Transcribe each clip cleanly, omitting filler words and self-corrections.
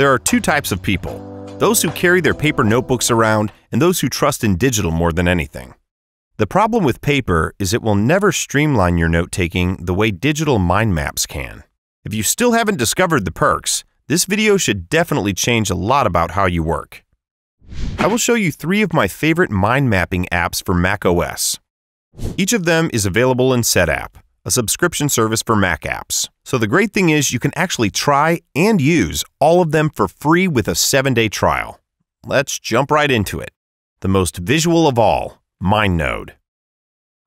There are two types of people: those who carry their paper notebooks around and those who trust in digital more than anything. The problem with paper is it will never streamline your note-taking the way digital mind maps can. If you still haven't discovered the perks, this video should definitely change a lot about how you work. I will show you three of my favorite mind mapping apps for macOS. Each of them is available in SetApp, a subscription service for Mac apps. So the great thing is you can actually try and use all of them for free with a 7-day trial. Let's jump right into it. The most visual of all, MindNode.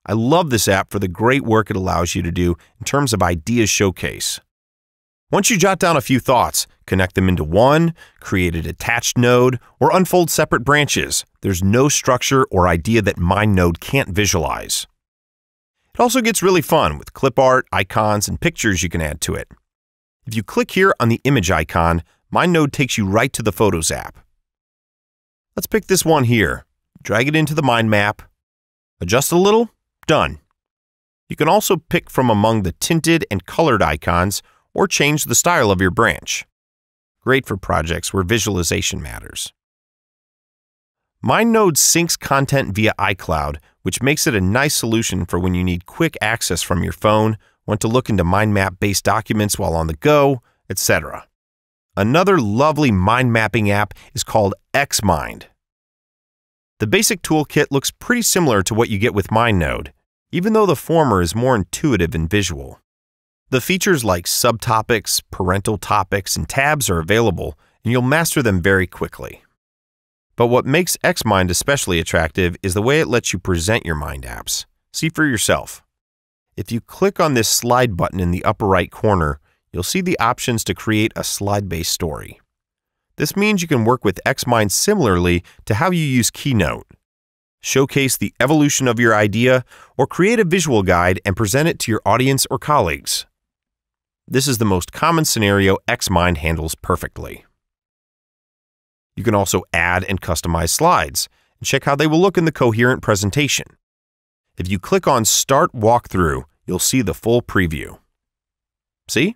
I love this app for the great work it allows you to do in terms of idea showcase. Once you jot down a few thoughts, connect them into one, create a detached node, or unfold separate branches, there's no structure or idea that MindNode can't visualize. It also gets really fun with clip art, icons, and pictures you can add to it. If you click here on the image icon, MindNode takes you right to the Photos app. Let's pick this one here. Drag it into the mind map, adjust a little, done. You can also pick from among the tinted and colored icons or change the style of your branch. Great for projects where visualization matters. MindNode syncs content via iCloud, which makes it a nice solution for when you need quick access from your phone, want to look into mind map-based documents while on the go, etc. Another lovely mind mapping app is called XMind. The basic toolkit looks pretty similar to what you get with MindNode, even though the former is more intuitive and visual. The features like subtopics, parental topics, and tabs are available, and you'll master them very quickly. But what makes XMind especially attractive is the way it lets you present your mind apps. See for yourself. If you click on this slide button in the upper right corner, you'll see the options to create a slide-based story. This means you can work with XMind similarly to how you use Keynote. Showcase the evolution of your idea or create a visual guide and present it to your audience or colleagues. This is the most common scenario XMind handles perfectly. You can also add and customize slides and check how they will look in the coherent presentation. If you click on Start Walkthrough, you'll see the full preview. See?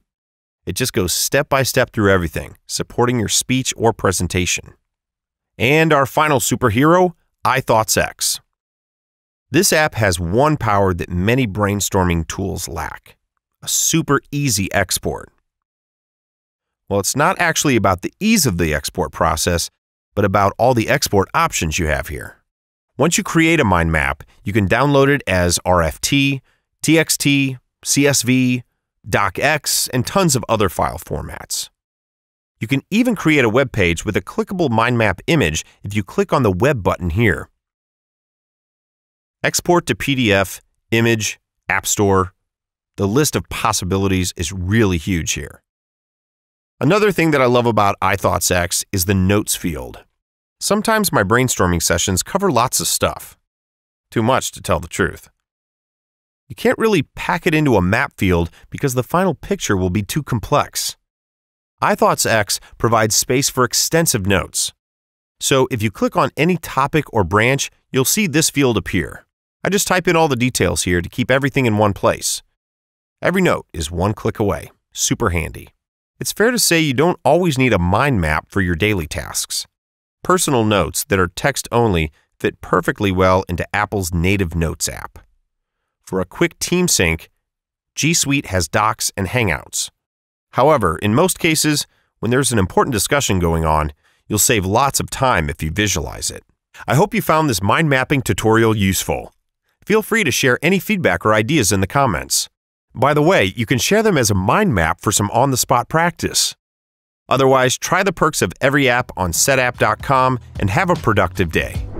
It just goes step by step through everything, supporting your speech or presentation. And our final superhero, iThoughtsX. This app has one power that many brainstorming tools lack: a super easy export. Well, it's not actually about the ease of the export process, but about all the export options you have here. Once you create a mind map, you can download it as RTF, TXT, CSV, DOCX, and tons of other file formats. You can even create a web page with a clickable mind map image if you click on the web button here. Export to PDF, image, App Store. The list of possibilities is really huge here. Another thing that I love about iThoughtsX is the notes field. Sometimes my brainstorming sessions cover lots of stuff. Too much, to tell the truth. You can't really pack it into a map field because the final picture will be too complex. iThoughtsX provides space for extensive notes. So if you click on any topic or branch, you'll see this field appear. I just type in all the details here to keep everything in one place. Every note is one click away. Super handy. It's fair to say you don't always need a mind map for your daily tasks. Personal notes that are text only fit perfectly well into Apple's native Notes app. For a quick team sync, G Suite has Docs and Hangouts. However, in most cases, when there's an important discussion going on, you'll save lots of time if you visualize it. I hope you found this mind mapping tutorial useful. Feel free to share any feedback or ideas in the comments. By the way, you can share them as a mind map for some on-the-spot practice. Otherwise, try the perks of every app on setapp.com and have a productive day.